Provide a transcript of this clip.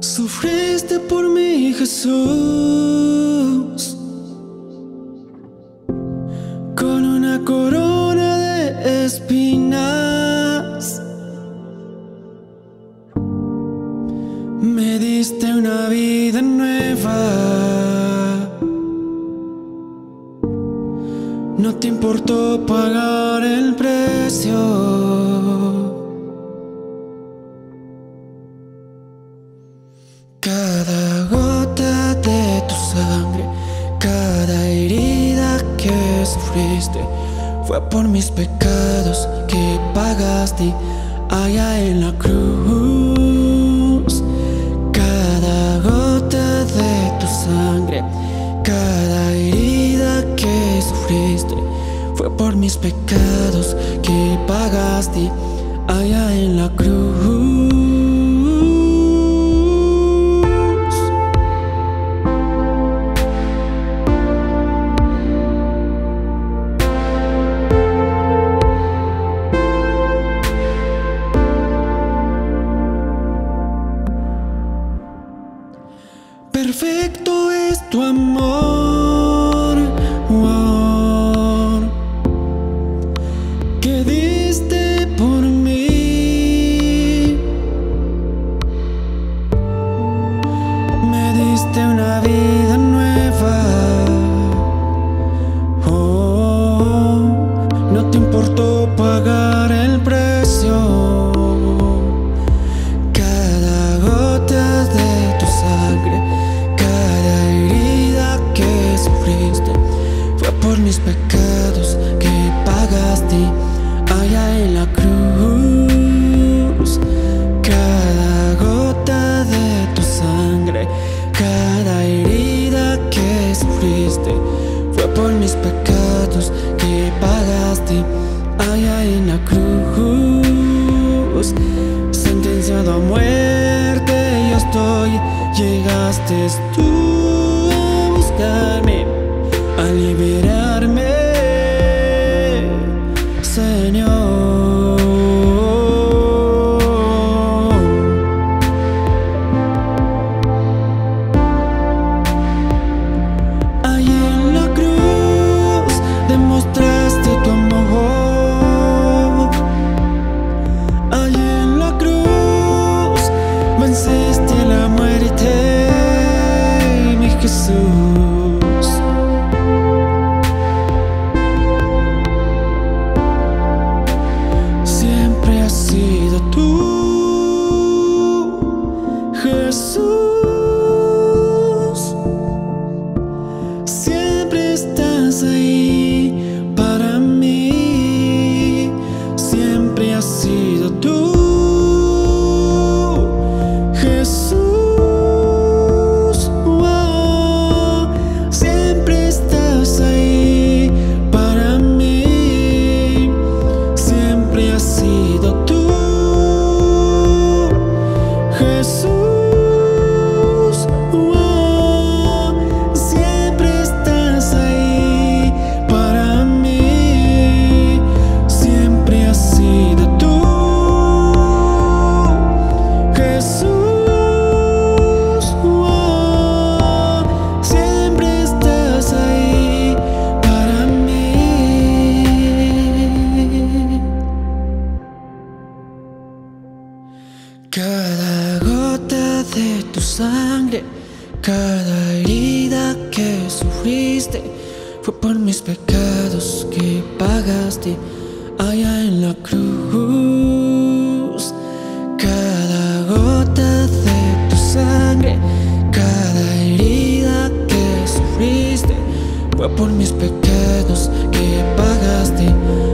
Sufriste por mí, Jesús, con una corona de espinas. Me diste una vida nueva. No te importó pagar el precio. Cada gota de tu sangre, cada herida que sufriste, fue por mis pecados que pagaste allá en la cruz. Cada gota de tu sangre, cada herida que sufriste, fue por mis pecados que pagaste allá en la cruz. Perfecto es tu amor, que diste por mí. Me diste una vida nueva. No te importó pagar el precio. Cada gota de tu sangre, cada herida que sufriste, fue por mis pecados que pagaste allá en la cruz. Cada gota de tu sangre, cada herida que sufriste, fue por mis pecados que pagaste allá en la cruz. Sentenciado a muerte yo estoy, llegaste tú a buscarme, a liberarme, Señor. Ahí en la cruz demostraste tu amor. Ahí en la cruz venciste la muerte, mi Jesús. Siempre has sido tú, Jesús. Siempre estás ahí para mí. Siempre has sido tú, Jesús. Siempre estás ahí para mí. Siempre has sido tú, Jesús. Siempre estás ahí para mí. Siempre has sido tú, Jesús. Siempre estás ahí para mí. Cada gota de tu sangre, cada herida que sufriste, fue por mis pecados que pagaste allá en la cruz. Cada gota de tu sangre, cada herida que sufriste, fue por mis pecados que pagaste.